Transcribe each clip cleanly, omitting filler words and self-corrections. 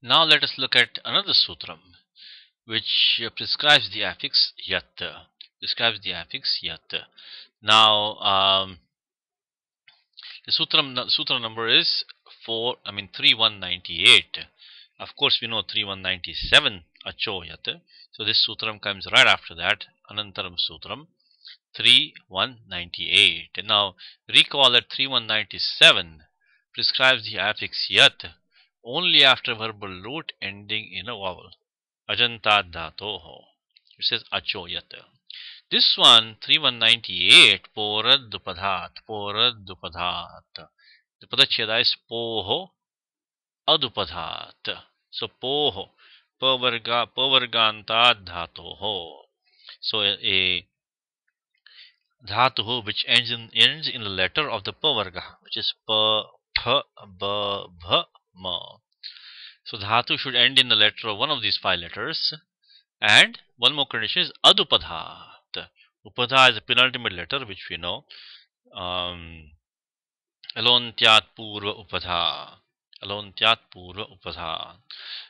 Now let us look at another sutram which prescribes the affix yat. Now the sutra number is 3198. Of course we know 3197 Achoyata. So this sutram comes right after that, Anantaram Sutram 3198. And now recall that 3197 prescribes the affix yat only after verbal root ending in a vowel. Ajanta dhato. It says Achoyata. This one, 3198, Porad dupadhat. Dhupadachyada is poho, adupadhat. So poho, pavarga, Pavargaantad dhato. So a dhatu which ends in the letter of the pavarga, which is pa, ph, ba, bh, ma. So dhatu should end in the letter of one of these five letters. And one more condition is adupadhat. Upadha is the penultimate letter which we know. Alon tyat purva upadha.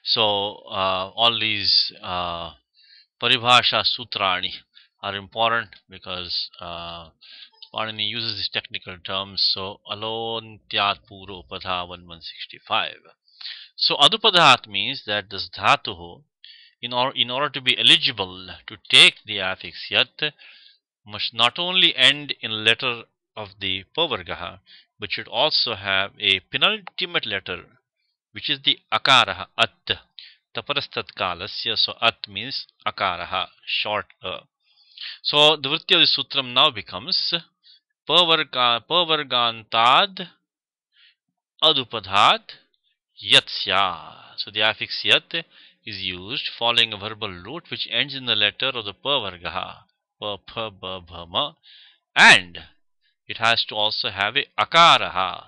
So all these paribhasha sutrani are important because Pardon uses these technical terms. So alon tyat purva upadha 1165. So adupadhat means that this dhatu, in order to be eligible to take the affix yat, must not only end in letter of the pavarga, but should also have a penultimate letter, which is the akaraha, at. Taparastat kalasya, so at means akaraha, short a. So the vritti of the sutram now becomes Pavargaantad adupadhat Yatsya. So the affix yat is used following a verbal root which ends in the letter of the pavarga, pa, pha, ba, bha, ma, and it has to also have a akaraha,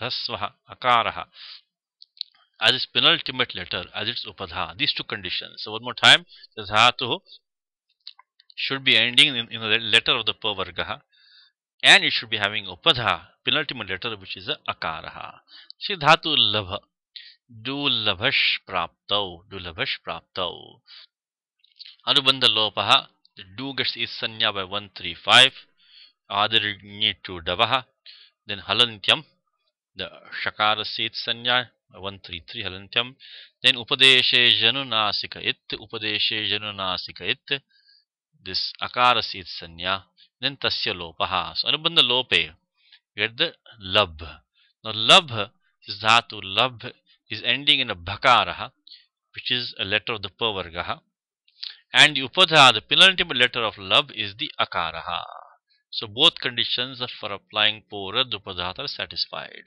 rasvaha, akaraha, as its penultimate letter, as its upadha. These two conditions. So one more time, the dhatu should be ending in the letter of the pavarga, and it should be having upadha, penultimate letter, which is a akaraha. Siddhatu labha. Dulabhash praptau. Anubandha lopah. The do gets is sanya by 135. Other need to devaha. Then halantyam. The shakarasya is sanya by 133 halantyam. Then upadeshe janunasika it. This akarasya is sanya. Then Tasya Lopaha. So Anubandha Lope. Get the labh. Now labh is dhatu labh. Is ending in a bhakaraha, which is a letter of the pavargaha, and the upadha, the penultimate letter of labh, is the akaraha. So both conditions for applying porad dupadhat are satisfied.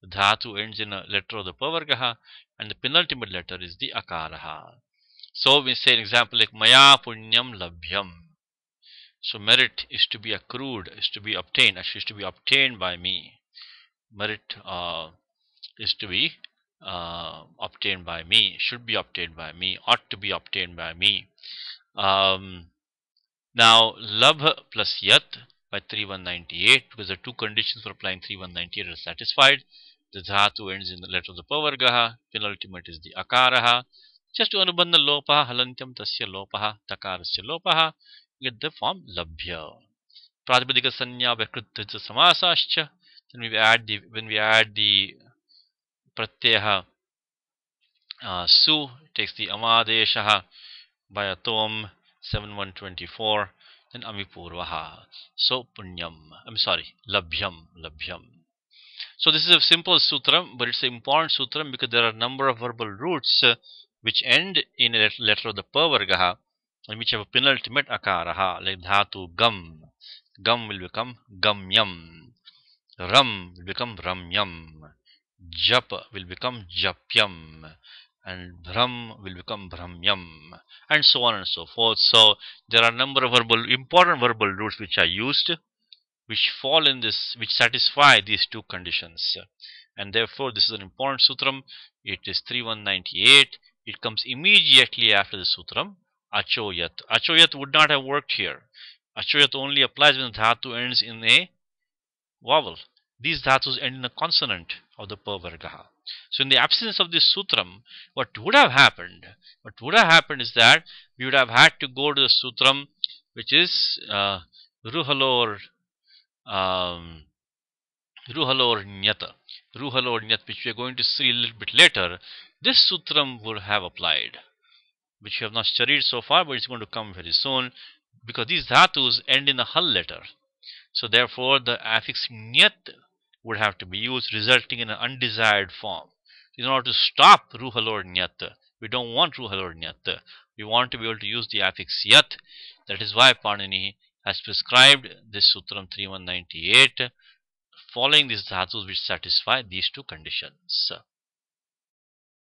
The dhatu ends in a letter of the pavargaha, and the penultimate letter is the akaraha. So we say an example like Maya Punyam Labhyam. So merit is to be accrued, is to be obtained by me. Merit is to be obtained by me, should be obtained by me, ought to be obtained by me. Now Labh plus Yat by 3198, because the two conditions for applying 3198 are satisfied. The dhatu ends in the letter of the pavargaha, penultimate is the akaraha. Just to Anubandha Lopaha, halantyam, Tasya Lopaha, Thakarasya Lopaha, you get the form Labhya. Pratipadika Sanya Vakrit Samasascha. Then when we add the pratyaha su, takes the amadeshaha by a tom 7124, then amipurvaha. So labhyam. So this is a simple sutram, but it's an important sutram because there are a number of verbal roots which end in a letter of the pavargaha and which have a penultimate akaraha, like dhatu gam. Gam will become gamyam. Ram will become ramyam. Japa will become japyam, and bhram will become bhramyam, and so on and so forth. So there are a number of important verbal roots which are used, which fall in this, which satisfy these two conditions, and therefore this is an important sutram. It is 3198. It comes immediately after the sutram Achoyat. Achoyat would not have worked here. Achoyat only applies when the dhatu ends in a vowel. These dhatus end in a consonant of the pavargaha. So in the absence of this sutram, what would have happened is that we would have had to go to the sutram which is ruhalor nyata, which we are going to see a little bit later. This sutram would have applied, which we have not studied so far, but it's going to come very soon, because these dhatus end in a hal letter. So therefore the affix nyat would have to be used, resulting in an undesired form. In order to stop ruhalor nyat, we don't want ruhalor nyat. We want to be able to use the affix yat. That is why Panini has prescribed this sutram 3198, following these dhatus which satisfy these two conditions.